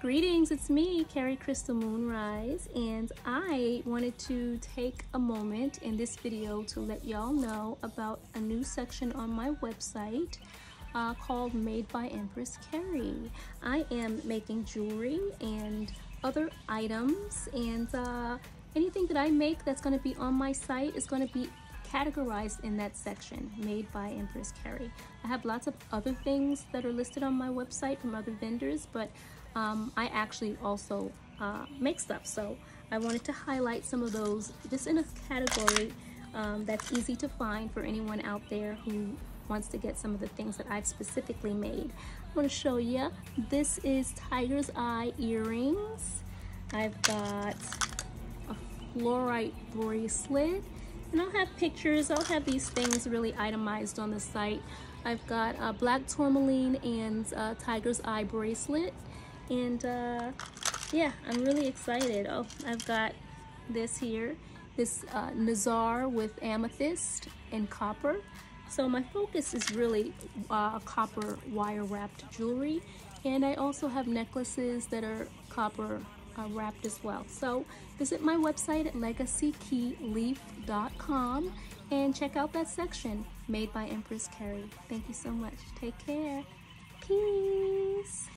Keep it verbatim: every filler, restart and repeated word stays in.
Greetings, it's me, Kerie Krystal Moonrise, and I wanted to take a moment in this video to let y'all know about a new section on my website uh, called Made by Empress Kerie. I am making jewelry and other items, and uh, anything that I make that's going to be on my site is going to be categorized in that section, Made by Empress Kerie. I have lots of other things that are listed on my website from other vendors, but um, I actually also uh, make stuff. So I wanted to highlight some of those just in a category um, that's easy to find for anyone out there who wants to get some of the things that I've specifically made. I'm going to show you. This is Tiger's Eye earrings. I've got a fluorite bracelet. And I'll have pictures, I'll have these things really itemized on the site. I've got a black tourmaline and a tiger's eye bracelet. And uh, yeah, I'm really excited. Oh, I've got this here, this uh, Nazar with amethyst and copper. So my focus is really uh, copper wire wrapped jewelry. And I also have necklaces that are copper Uh, wrapped as well. So visit my website at Legacy Key Leaf dot com and check out that section, Made by Empress Kerie. Thank you so much. Take care. Peace.